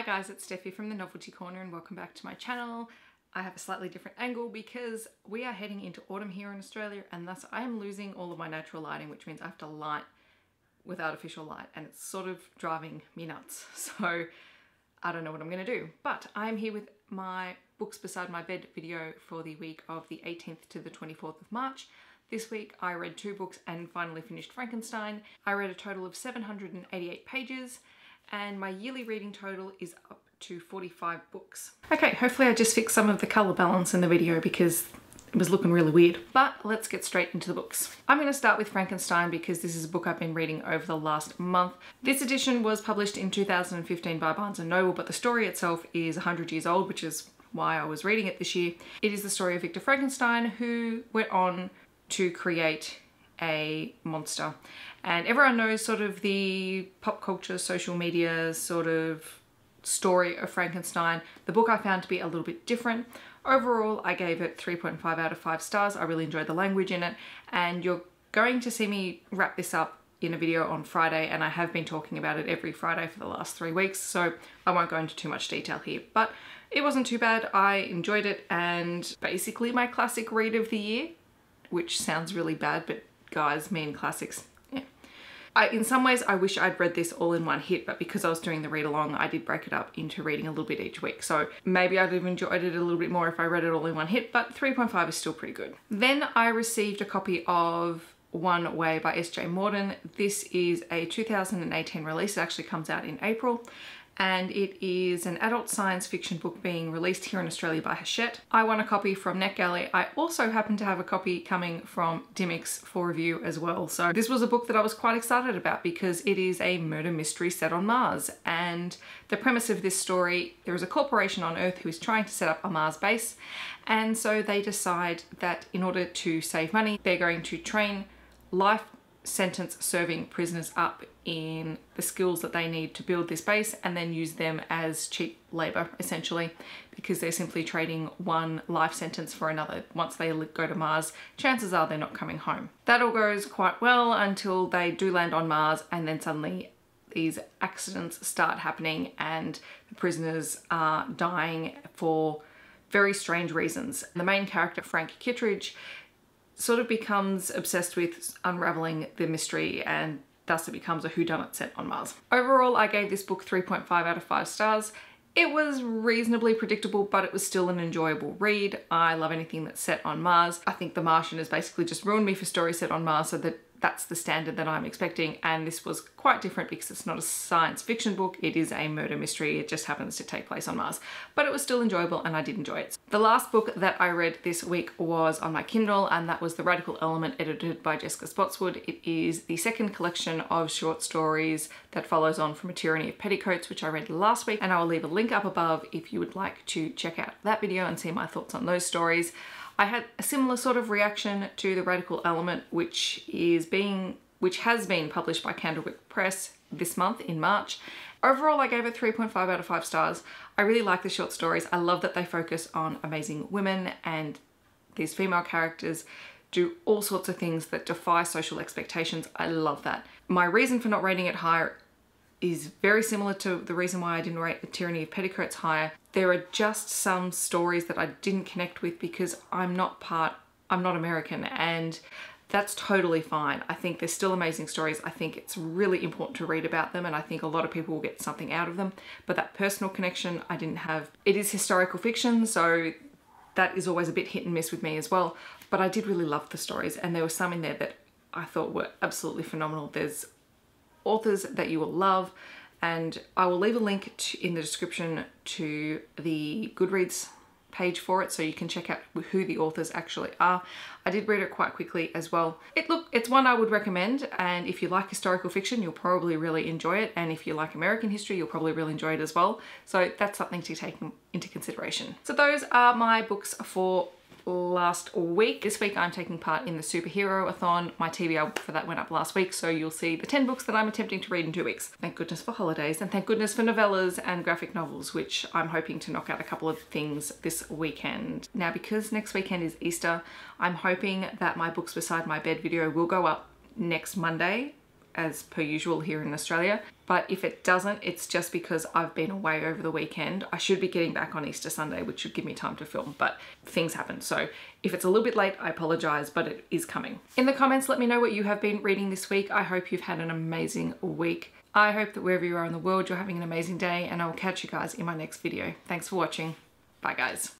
Hi guys, it's Steffi from the Noveltea Corner and welcome back to my channel. I have a slightly different angle because we are heading into autumn here in Australia and thus I am losing all of my natural lighting, which means I have to light with artificial light and it's sort of driving me nuts. So I don't know what I'm going to do, but I'm here with my Books Beside My Bed video for the week of the 18th to the 24th of March. This week I read two books and finally finished Frankenstein. I read a total of 788 pages. And my yearly reading total is up to 45 books. Okay, hopefully I just fixed some of the color balance in the video because it was looking really weird. But let's get straight into the books. I'm going to start with Frankenstein because this is a book I've been reading over the last month. This edition was published in 2015 by Barnes and Noble, but the story itself is 100 years old, which is why I was reading it this year. It is the story of Victor Frankenstein, who went on to create a monster, and everyone knows sort of the pop culture, social media sort of story of Frankenstein. The book I found to be a little bit different. Overall, I gave it 3.5 out of 5 stars. I really enjoyed the language in it, and you're going to see me wrap this up in a video on Friday, and I have been talking about it every Friday for the last 3 weeks, so I won't go into too much detail here, but it wasn't too bad. I enjoyed it, and basically my classic read of the year, which sounds really bad, but guys, me and classics, yeah. In some ways I wish I'd read this all in one hit, but because I was doing the read along, I did break it up into reading a little bit each week. So maybe I'd have enjoyed it a little bit more if I read it all in one hit, but 3.5 is still pretty good. Then I received a copy of One Way by S.J. Morden. This is a 2018 release. It actually comes out in April. And it is an adult science fiction book being released here in Australia by Hachette. I won a copy from NetGalley. I also happen to have a copy coming from Dimix for review as well. So this was a book that I was quite excited about because it is a murder mystery set on Mars. And the premise of this story, there is a corporation on Earth who is trying to set up a Mars base. And so they decide that in order to save money, they're going to train life sentence serving prisoners up in the skills that they need to build this base and then use them as cheap labor, essentially, because they're simply trading one life sentence for another. Once they go to Mars, chances are they're not coming home. That all goes quite well until they do land on Mars, and then suddenly these accidents start happening and the prisoners are dying for very strange reasons. The main character, Frank Kittredge, sort of becomes obsessed with unraveling the mystery, and thus it becomes a whodunit set on Mars. Overall, I gave this book 3.5 out of 5 stars. It was reasonably predictable, but it was still an enjoyable read. I love anything that's set on Mars. I think The Martian has basically just ruined me for stories set on Mars, so that's the standard that I'm expecting, and this was quite different because it's not a science fiction book, it is a murder mystery, it just happens to take place on Mars. But it was still enjoyable and I did enjoy it. The last book that I read this week was on my Kindle, and that was The Radical Element, edited by Jessica Spotswood. It is the second collection of short stories that follows on from A Tyranny of Petticoats, which I read last week, and I will leave a link up above if you would like to check out that video and see my thoughts on those stories. I had a similar sort of reaction to The Radical Element, which has been published by Candlewick Press this month in March. Overall, I gave it 3.5 out of 5 stars. I really like the short stories. I love that they focus on amazing women, and these female characters do all sorts of things that defy social expectations. I love that. My reason for not rating it higher is very similar to the reason why I didn't rate The Tyranny of Petticoats higher. There are just some stories that I didn't connect with because I'm not American, and that's totally fine. I think they're still amazing stories. I think it's really important to read about them, and I think a lot of people will get something out of them, but that personal connection I didn't have. It is historical fiction, so that is always a bit hit and miss with me as well, but I did really love the stories, and there were some in there that I thought were absolutely phenomenal. There's authors that you will love, and I will leave a link in the description to the Goodreads page for it so you can check out who the authors actually are. I did read it quite quickly as well. It's one I would recommend, and if you like historical fiction you'll probably really enjoy it, and if you like American history you'll probably really enjoy it as well, so that's something to take into consideration. So those are my books for last week. This week I'm taking part in the Superhero-a-thon. My TBR for that went up last week, so you'll see the 10 books that I'm attempting to read in 2 weeks. Thank goodness for holidays, and thank goodness for novellas and graphic novels, which I'm hoping to knock out a couple of things this weekend. Now, because next weekend is Easter, I'm hoping that my Books Beside My Bed video will go up next Monday as per usual here in Australia. But if it doesn't, it's just because I've been away over the weekend. I should be getting back on Easter Sunday, which should give me time to film, but things happen. So if it's a little bit late, I apologize, but it is coming. In the comments, let me know what you have been reading this week. I hope you've had an amazing week. I hope that wherever you are in the world, you're having an amazing day, and I'll catch you guys in my next video. Thanks for watching. Bye guys.